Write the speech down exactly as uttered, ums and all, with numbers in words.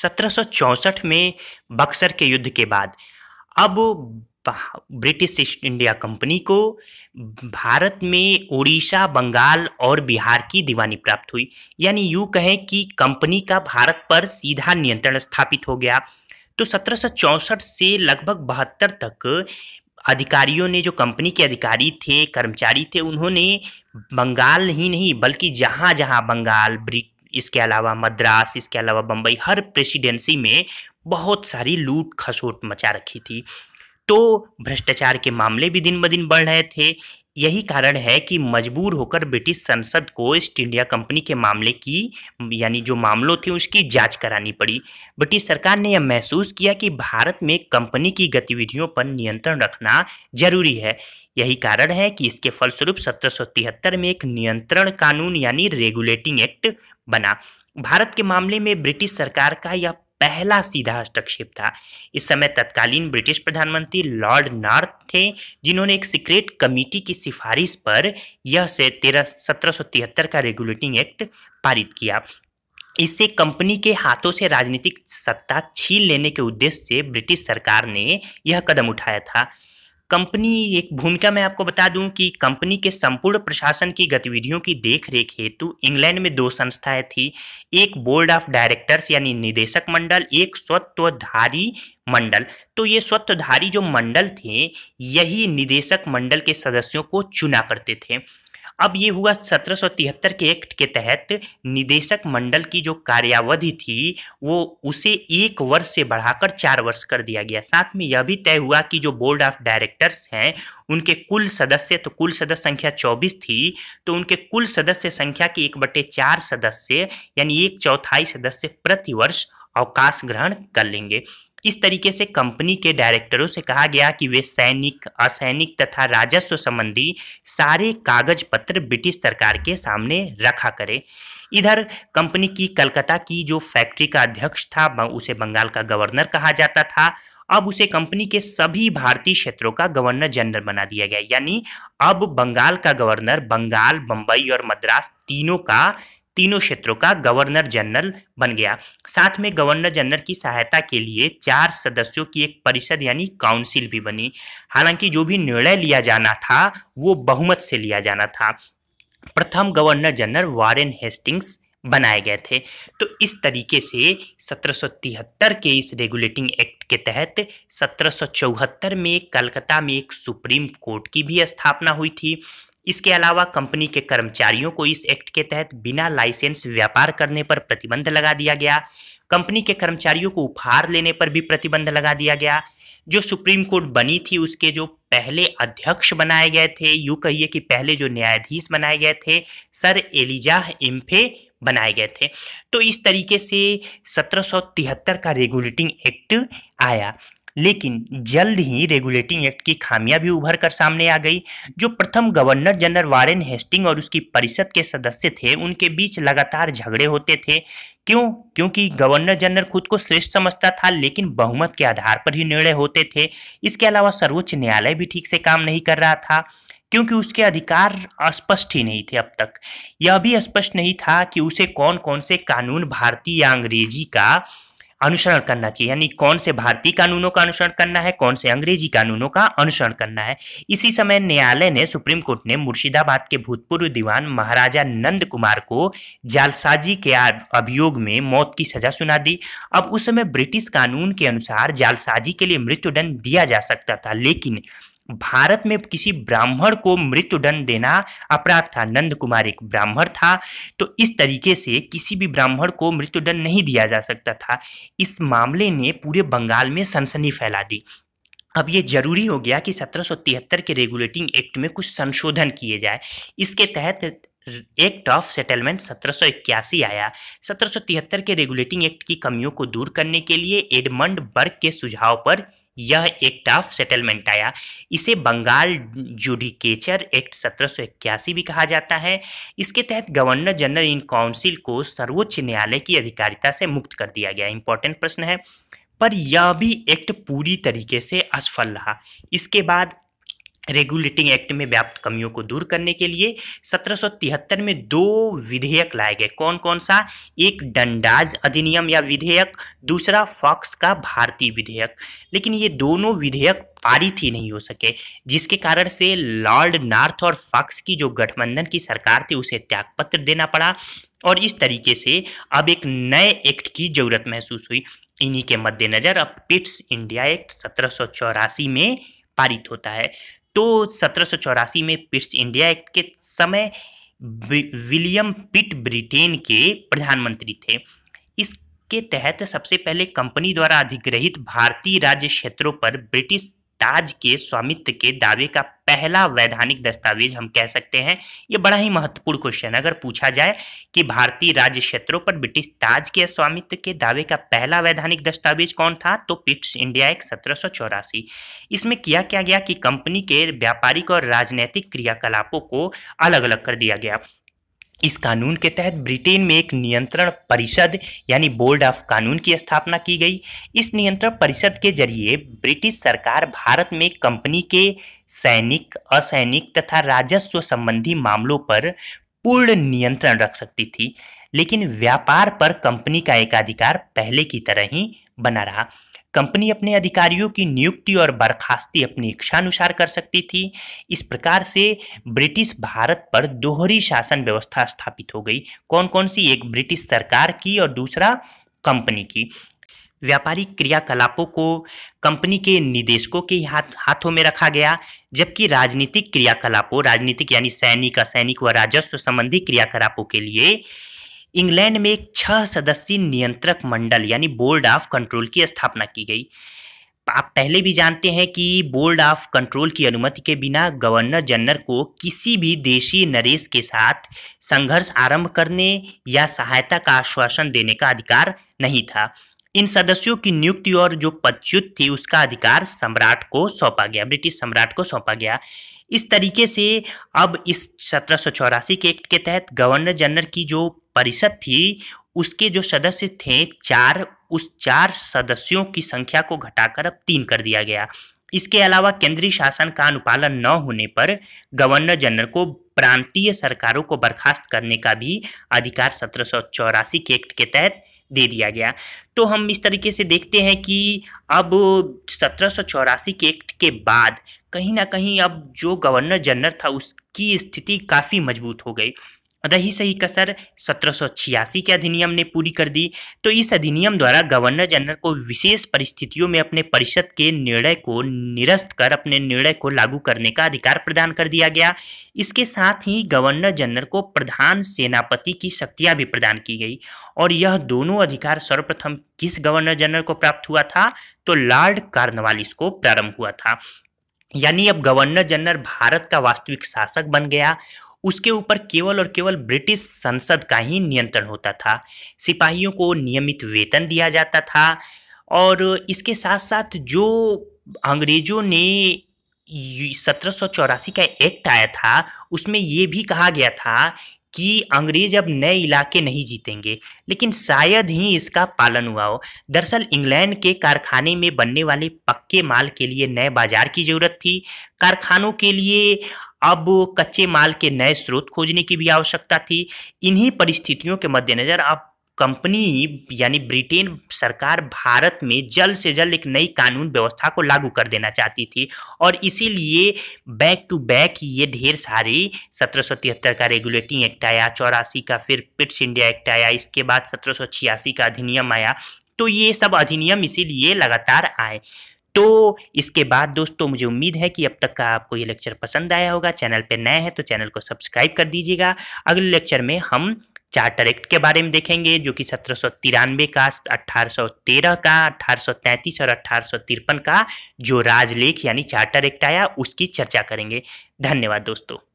सत्रह सौ चौंसठ में बक्सर के युद्ध के बाद अब ब्रिटिश ईस्ट इंडिया कंपनी को भारत में उड़ीसा, बंगाल और बिहार की दीवानी प्राप्त हुई। यानी यूँ कहें कि कंपनी का भारत पर सीधा नियंत्रण स्थापित हो गया। तो सत्रह सौ चौंसठ से लगभग बहत्तर तक अधिकारियों ने, जो कंपनी के अधिकारी थे, कर्मचारी थे, उन्होंने बंगाल ही नहीं बल्कि जहाँ जहाँ बंगाल, ब्रिट इसके अलावा मद्रास, इसके अलावा बम्बई, हर प्रेसिडेंसी में बहुत सारी लूट खसोट मचा रखी थी। तो भ्रष्टाचार के मामले भी दिन ब दिन बढ़ रहे थे। यही कारण है कि मजबूर होकर ब्रिटिश संसद को ईस्ट इंडिया कंपनी के मामले की, यानी जो मामलों थे उसकी जांच करानी पड़ी। ब्रिटिश सरकार ने यह महसूस किया कि भारत में कंपनी की गतिविधियों पर नियंत्रण रखना जरूरी है। यही कारण है कि इसके फलस्वरूप सत्रह सौ तिहत्तर में एक नियंत्रण कानून यानी रेगुलेटिंग एक्ट बना। भारत के मामले में ब्रिटिश सरकार का यह पहला सीधा हस्तक्षेप था। इस समय तत्कालीन ब्रिटिश प्रधानमंत्री लॉर्ड नॉर्थ थे, जिन्होंने एक सीक्रेट कमेटी की सिफारिश पर यह से तेरह सत्रह सौ तिहत्तर का रेगुलेटिंग एक्ट पारित किया। इससे कंपनी के हाथों से राजनीतिक सत्ता छीन लेने के उद्देश्य से ब्रिटिश सरकार ने यह कदम उठाया था। कंपनी एक भूमिका, मैं आपको बता दूं कि कंपनी के संपूर्ण प्रशासन की गतिविधियों की देखरेख हेतु इंग्लैंड में दो संस्थाएं थीं, एक बोर्ड ऑफ डायरेक्टर्स यानी निदेशक मंडल, एक स्वत्वधारी मंडल। तो ये स्वत्वधारी जो मंडल थे, यही निदेशक मंडल के सदस्यों को चुना करते थे। अब ये हुआ सत्रह सौ तिहत्तर के एक्ट के तहत निदेशक मंडल की जो कार्यावधि थी वो उसे एक वर्ष से बढ़ाकर चार वर्ष कर दिया गया। साथ में यह भी तय हुआ कि जो बोर्ड ऑफ डायरेक्टर्स हैं उनके कुल सदस्य, तो कुल सदस्य संख्या चौबीस थी, तो उनके कुल सदस्य संख्या के एक बटे चार सदस्य यानी एक चौथाई सदस्य प्रतिवर्ष अवकाश ग्रहण कर लेंगे। इस तरीके से कंपनी के डायरेक्टरों से कहा गया कि वे सैनिक, असैनिक तथा राजस्व संबंधी सारे कागज पत्र ब्रिटिश सरकार के सामने रखा करें। इधर कंपनी की कलकत्ता की जो फैक्ट्री का अध्यक्ष था, उसे बंगाल का गवर्नर कहा जाता था। अब उसे कंपनी के सभी भारतीय क्षेत्रों का गवर्नर जनरल बना दिया गया। यानी अब बंगाल का गवर्नर बंगाल, बम्बई और मद्रास तीनों का तीनों क्षेत्रों का गवर्नर जनरल बन गया। साथ में गवर्नर जनरल की सहायता के लिए चार सदस्यों की एक परिषद यानी काउंसिल भी बनी। हालांकि जो भी निर्णय लिया जाना था वो बहुमत से लिया जाना था। प्रथम गवर्नर जनरल वॉरेन हेस्टिंग्स बनाए गए थे। तो इस तरीके से सत्रह सौ तिहत्तर के इस रेगुलेटिंग एक्ट के तहत सत्रह सौ चौहत्तर में कलकत्ता में एक सुप्रीम कोर्ट की भी स्थापना हुई थी। इसके अलावा कंपनी के कर्मचारियों को इस एक्ट के तहत बिना लाइसेंस व्यापार करने पर प्रतिबंध लगा दिया गया। कंपनी के कर्मचारियों को उपहार लेने पर भी प्रतिबंध लगा दिया गया। जो सुप्रीम कोर्ट बनी थी उसके जो पहले अध्यक्ष बनाए गए थे, यूँ कहिए कि पहले जो न्यायाधीश बनाए गए थे, सर एलिजाह इम्फे बनाए गए थे। तो इस तरीके से सत्रह सौ तिहत्तर का रेगुलेटिंग एक्ट आया। लेकिन जल्द ही रेगुलेटिंग एक्ट की खामियां भी उभर कर सामने आ गई। जो प्रथम गवर्नर जनरल वॉरेन हेस्टिंग और उसकी परिषद के सदस्य थे, उनके बीच लगातार झगड़े होते थे। क्यों? क्योंकि गवर्नर जनरल खुद को श्रेष्ठ समझता था, लेकिन बहुमत के आधार पर ही निर्णय होते थे। इसके अलावा सर्वोच्च न्यायालय भी ठीक से काम नहीं कर रहा था, क्योंकि उसके अधिकार स्पष्ट ही नहीं थे। अब तक यह भी स्पष्ट नहीं था कि उसे कौन कौन से कानून भारतीय या अंग्रेजी का अनुसरण करना चाहिए, यानी कौन से भारतीय कानूनों का अनुसरण करना है, कौन से अंग्रेजी कानूनों का अनुसरण करना है। इसी समय न्यायालय ने, सुप्रीम कोर्ट ने मुर्शिदाबाद के भूतपूर्व दीवान महाराजा नंद कुमार को जालसाजी के अभियोग में मौत की सजा सुना दी। अब उस समय ब्रिटिश कानून के अनुसार जालसाजी के लिए मृत्युदंड दिया जा सकता था, लेकिन भारत में किसी ब्राह्मण को मृत्युदंड देना अपराध था। नंद कुमार एक ब्राह्मण था, तो इस तरीके से किसी भी ब्राह्मण को मृत्युदंड नहीं दिया जा सकता था। इस मामले ने पूरे बंगाल में सनसनी फैला दी। अब ये जरूरी हो गया कि सत्रह सौ तिहत्तर के रेगुलेटिंग एक्ट में कुछ संशोधन किए जाए। इसके तहत एक्ट ऑफ सेटलमेंट सत्रह सौ इक्यासी आया। सत्रह सौ तिहत्तर के रेगुलेटिंग एक्ट की कमियों को दूर करने के लिए एडमंड बर्क के सुझाव पर यह एक्ट ऑफ सेटलमेंट आया। इसे बंगाल जुडिकेचर एक्ट सत्रह सौ इक्यासी भी कहा जाता है। इसके तहत गवर्नर जनरल इन काउंसिल को सर्वोच्च न्यायालय की अधिकारिता से मुक्त कर दिया गया। इंपॉर्टेंट प्रश्न है, पर यह भी एक्ट पूरी तरीके से असफल रहा। इसके बाद रेगुलेटिंग एक्ट में व्याप्त कमियों को दूर करने के लिए सत्रह सौ तिहत्तर में दो विधेयक लाए गए। कौन कौन सा? एक डंडाज अधिनियम या विधेयक, दूसरा फॉक्स का भारतीय विधेयक। लेकिन ये दोनों विधेयक पारित ही नहीं हो सके, जिसके कारण से लॉर्ड नॉर्थ और फॉक्स की जो गठबंधन की सरकार थी उसे त्यागपत्र देना पड़ा और इस तरीके से अब एक नए एक्ट की जरूरत महसूस हुई। इन्हीं के मद्देनज़र अब पिट्स इंडिया एक्ट सत्रह सौ चौरासी में पारित होता है। तो सत्रह सौ चौरासी में पिट्स इंडिया एक्ट के समय विलियम पिट ब्रिटेन के प्रधानमंत्री थे। इसके तहत सबसे पहले कंपनी द्वारा अधिग्रहित भारतीय राज्य क्षेत्रों पर ब्रिटिश ताज के स्वामित्व के दावे का पहला वैधानिक दस्तावेज हम कह सकते हैं। ये बड़ा ही महत्वपूर्ण क्वेश्चन, अगर पूछा जाए कि भारतीय राज्य क्षेत्रों पर ब्रिटिश ताज के स्वामित्व के दावे का पहला वैधानिक दस्तावेज कौन था, तो पिट्स इंडिया एक्ट सत्रह सौ चौरासी। इसमें किया क्या गया कि कंपनी के व्यापारिक और राजनैतिक क्रियाकलापों को अलग अलग कर दिया गया। इस कानून के तहत ब्रिटेन में एक नियंत्रण परिषद यानी बोर्ड ऑफ कानून की स्थापना की गई। इस नियंत्रण परिषद के जरिए ब्रिटिश सरकार भारत में कंपनी के सैनिक, असैनिक तथा राजस्व संबंधी मामलों पर पूर्ण नियंत्रण रख सकती थी, लेकिन व्यापार पर कंपनी का एकाधिकार पहले की तरह ही बना रहा। कंपनी अपने अधिकारियों की नियुक्ति और बर्खास्ती अपनी इच्छानुसार कर सकती थी। इस प्रकार से ब्रिटिश भारत पर दोहरी शासन व्यवस्था स्थापित हो गई। कौन कौन सी? एक ब्रिटिश सरकार की और दूसरा कंपनी की। व्यापारिक क्रियाकलापों को कंपनी के निदेशकों के हाथ हाथों में रखा गया, जबकि राजनीतिक क्रियाकलापों, राजनीतिक यानी सैनिक, असैनिक व राजस्व संबंधी क्रियाकलापों के लिए इंग्लैंड में एक छह सदस्यीय नियंत्रक मंडल यानी बोर्ड ऑफ कंट्रोल की स्थापना की गई। आप पहले भी जानते हैं कि बोर्ड ऑफ कंट्रोल की अनुमति के बिना गवर्नर जनरल को किसी भी देशी नरेश के साथ संघर्ष आरंभ करने या सहायता का आश्वासन देने का अधिकार नहीं था। इन सदस्यों की नियुक्ति और जो पदच्युत थी उसका अधिकार सम्राट को सौंपा गया, ब्रिटिश सम्राट को सौंपा गया। इस तरीके से अब इस सत्रह सौ चौरासी के एक्ट के तहत गवर्नर जनरल की जो परिषद थी उसके जो सदस्य थे चार, उस चार सदस्यों की संख्या को घटाकर अब तीन कर दिया गया। इसके अलावा केंद्रीय शासन का अनुपालन न होने पर गवर्नर जनरल को प्रांतीय सरकारों को बर्खास्त करने का भी अधिकार सत्रह सौ चौरासी के एक्ट के तहत दे दिया गया। तो हम इस तरीके से देखते हैं कि अब सत्रह सौ चौरासी के एक्ट के बाद कहीं ना कहीं अब जो गवर्नर जनरल था उसकी स्थिति काफ़ी मजबूत हो गई। रही सही कसर सत्रह सौ छियासी के अधिनियम ने पूरी कर दी। तो इस अधिनियम द्वारा गवर्नर जनरल को विशेष परिस्थितियों में अपने परिषद के निर्णय को निरस्त कर अपने निर्णय को लागू करने का अधिकार प्रदान कर दिया गया। इसके साथ ही गवर्नर जनरल को प्रधान सेनापति की शक्तियां भी प्रदान की गई और यह दोनों अधिकार सर्वप्रथम किस गवर्नर जनरल को प्राप्त हुआ था, तो लॉर्ड कॉर्नवालिस को प्रारंभ हुआ था। यानी अब गवर्नर जनरल भारत का वास्तविक शासक बन गया। उसके ऊपर केवल और केवल ब्रिटिश संसद का ही नियंत्रण होता था। सिपाहियों को नियमित वेतन दिया जाता था और इसके साथ साथ जो अंग्रेजों ने सत्रह सौ चौरासी का एक्ट आया था उसमें ये भी कहा गया था कि अंग्रेज अब नए इलाके नहीं जीतेंगे, लेकिन शायद ही इसका पालन हुआ हो। दरअसल इंग्लैंड के कारखाने में बनने वाले पक्के माल के लिए नए बाजार की ज़रूरत थी। कारखानों के लिए अब कच्चे माल के नए स्रोत खोजने की भी आवश्यकता थी। इन्हीं परिस्थितियों के मद्देनज़र अब कंपनी यानी ब्रिटेन सरकार भारत में जल्द से जल्द एक नई कानून व्यवस्था को लागू कर देना चाहती थी और इसीलिए बैक टू बैक ये ढेर सारी सत्रह सौ तिहत्तर का रेगुलेटिंग एक्ट आया, चौरासी का फिर पिट्स इंडिया एक्ट आया, इसके बाद सत्रह सौ छियासी का अधिनियम आया। तो ये सब अधिनियम इसीलिए लगातार आए। तो इसके बाद दोस्तों मुझे उम्मीद है कि अब तक का आपको ये लेक्चर पसंद आया होगा। चैनल पर नए हैं तो चैनल को सब्सक्राइब कर दीजिएगा। अगले लेक्चर में हम चार्टर एक्ट के बारे में देखेंगे, जो कि सत्रह सौ तिरानवे का, अट्ठारह सौ तेरह का, अट्ठारह सौ तैंतीस और अट्ठारह सौ तिरपन का जो राजलेख यानी चार्टर एक्ट आया उसकी चर्चा करेंगे। धन्यवाद दोस्तों।